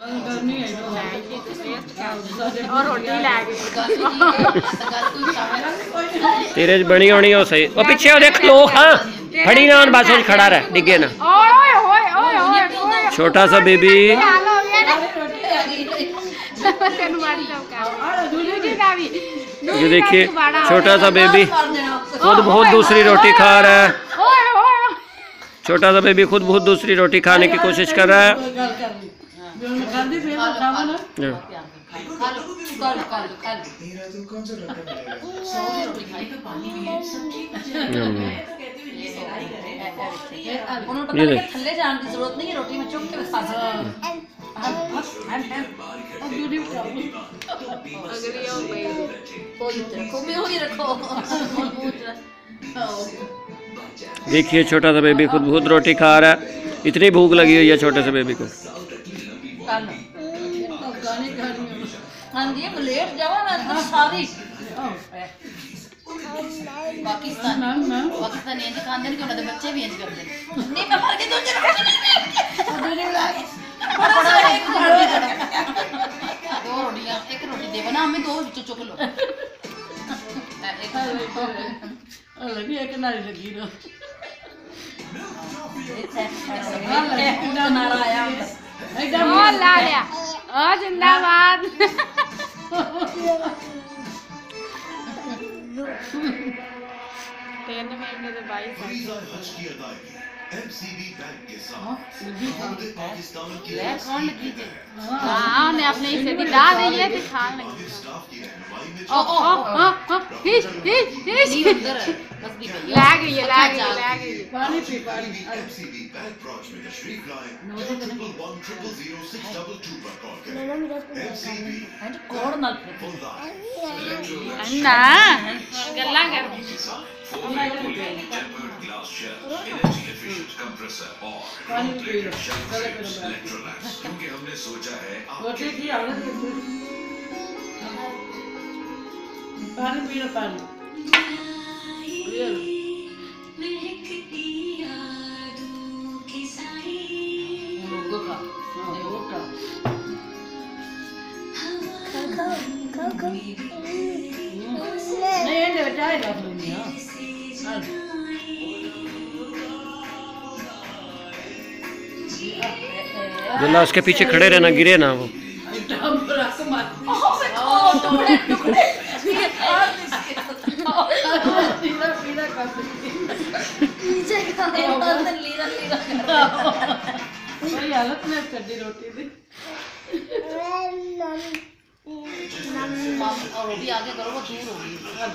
तेरे च बनी होनी हो सही और पिछे देख लो। हाँ फड़ी ना बस खड़ा रह डिगे ना छोटा सा बेबी। ये देखिए छोटा सा बेबी खुद बहुत दूसरी रोटी खा रहा है। छोटा सा बेबी खुद बहुत दूसरी रोटी खाने की कोशिश कर रहा है। देखिए छोटा सा बेबी खुद बहुत रोटी खा रहा है। इतनी भूख लगी हुई है छोटे से बेबी को। जिंदाबाद। आपने अपने इसे दिखा दी है दिखा हमने सोचा है जल्ला उसके पीछे खड़े रहना गिरे ना वो। हालत में चढ़ी रोटी थी। और भी आगे करो वो दूर होगी। तू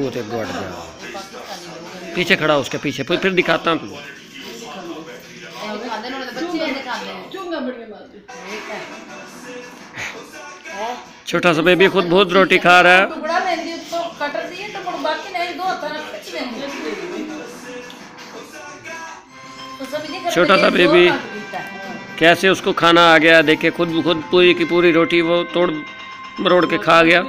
तो हट जा पीछे खड़ा उसके पीछे फिर दिखाता हूँ तुझे। छोटा सा बेबी खुद बहुत रोटी खा रहा है। छोटा सा बेबी कैसे उसको खाना आ गया देखे। खुद पूरी की पूरी रोटी वो तोड़ मरोड़ के खा गया।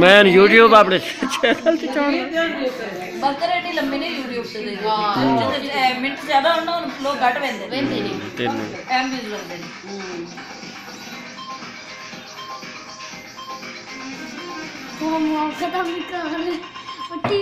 मैं यूट्यूब आपने चैनल से छोड़